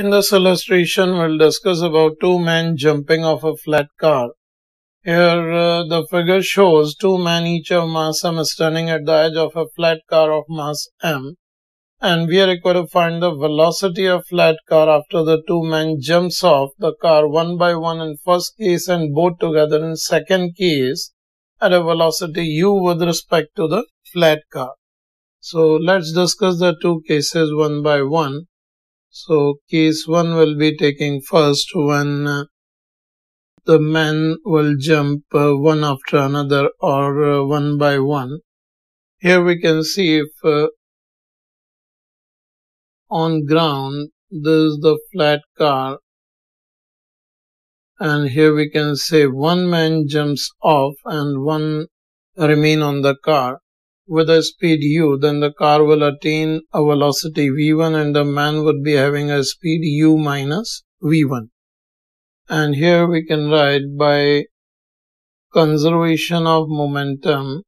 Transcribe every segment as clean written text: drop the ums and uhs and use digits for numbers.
In this illustration, we'll discuss about two men jumping off a flat car. Here, the figure shows two men each of mass m standing at the edge of a flat car of mass m, and we are required to find the velocity of flat car after the two men jumps off the car one by one in first case and both together in second case at a velocity u with respect to the flat car. So let's discuss the two cases one by one. So case 1 will be taking first when the men will jump one after another or one by one. Here we can see if on ground this is the flat car, and here we can say one man jumps off and one remain on the car with a speed u, then the car will attain a velocity v1 and the man would be having a speed u minus v1. And here we can write by conservation of momentum,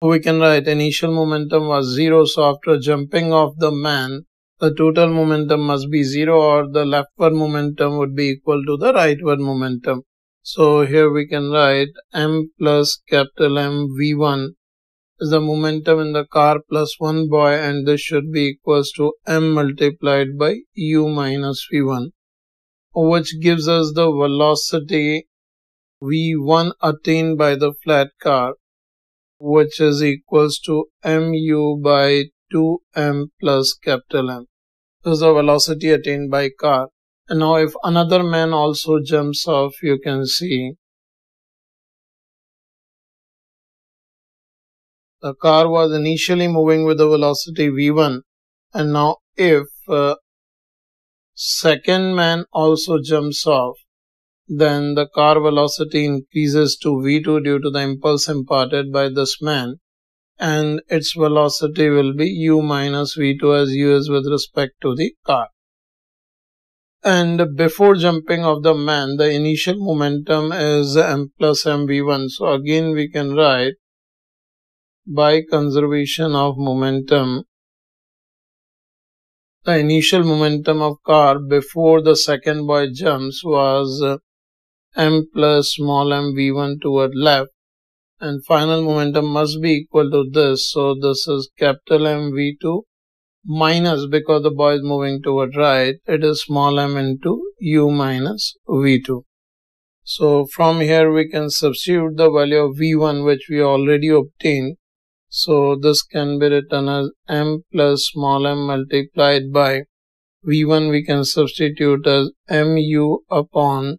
we can write initial momentum was 0, so after jumping off the man, the total momentum must be 0 or the leftward momentum would be equal to the rightward momentum. So here we can write m plus capital M v1 is the momentum in the car plus one boy, and this should be equals to m multiplied by u minus v1, which gives us the velocity v1 attained by the flat car, which is equals to mu by 2m plus capital M. This is the velocity attained by car. And now if another man also jumps off, you can see the car was initially moving with the velocity v1, and now if second man also jumps off, then the car velocity increases to v2 due to the impulse imparted by this man, and its velocity will be u minus v2 as u is with respect to the car. And before jumping of the man, the initial momentum is m plus mv1. So again we can write by conservation of momentum, the initial momentum of car before the second boy jumps was m plus small mv1 toward left, and final momentum must be equal to this. So this is capital mv2 minus, because the boy is moving toward right, it is small m into u minus v2. So from here we can substitute the value of v1 which we already obtained. So this can be written as m plus small m multiplied by v1, we can substitute as mu upon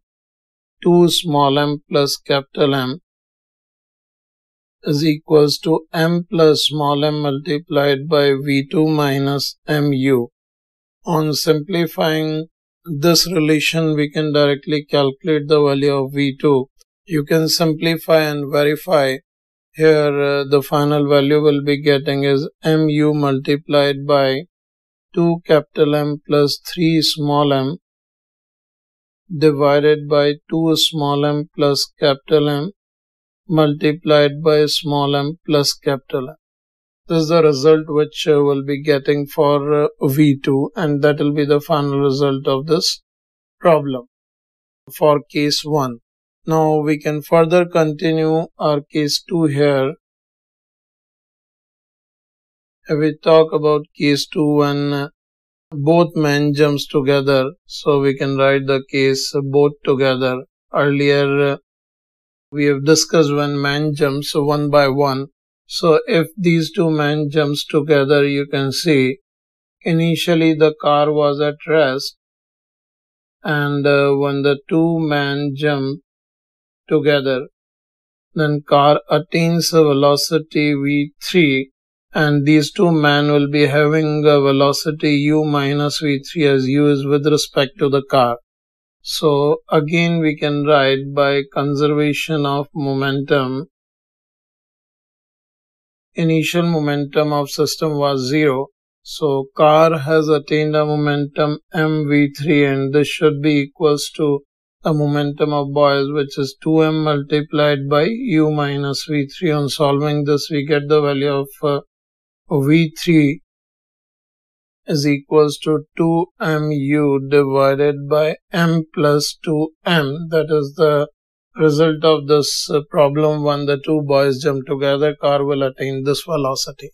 2 small m plus capital M is equals to m plus small m multiplied by v2 minus mu. On simplifying this relation, we can directly calculate the value of v2. You can simplify and verify. Here the final value will be getting is mu multiplied by 2 capital M plus 3 small m divided by 2 small m plus capital M multiplied by small m plus capital M. This is the result which we'll be getting for V2, and that will be the final result of this problem for case 1. Now we can further continue our case 2 here. If we talk about case 2 when both men jumps together, so we can write the case both together. Earlier we have discussed when man jumps one by one. So if these two men jumps together, you can see initially the car was at rest, and when the two men jump together, then car attains a velocity v3, and these two men will be having a velocity u minus v3 as u is with respect to the car. So again we can write by conservation of momentum, initial momentum of system was 0, so car has attained a momentum mv3, and this should be equals to the momentum of boys, which is 2m multiplied by u minus v3. On solving this, we get the value of v3 is equals to 2mu divided by m plus 2m. That is the result of this problem. When the two boys jump together, car will attain this velocity.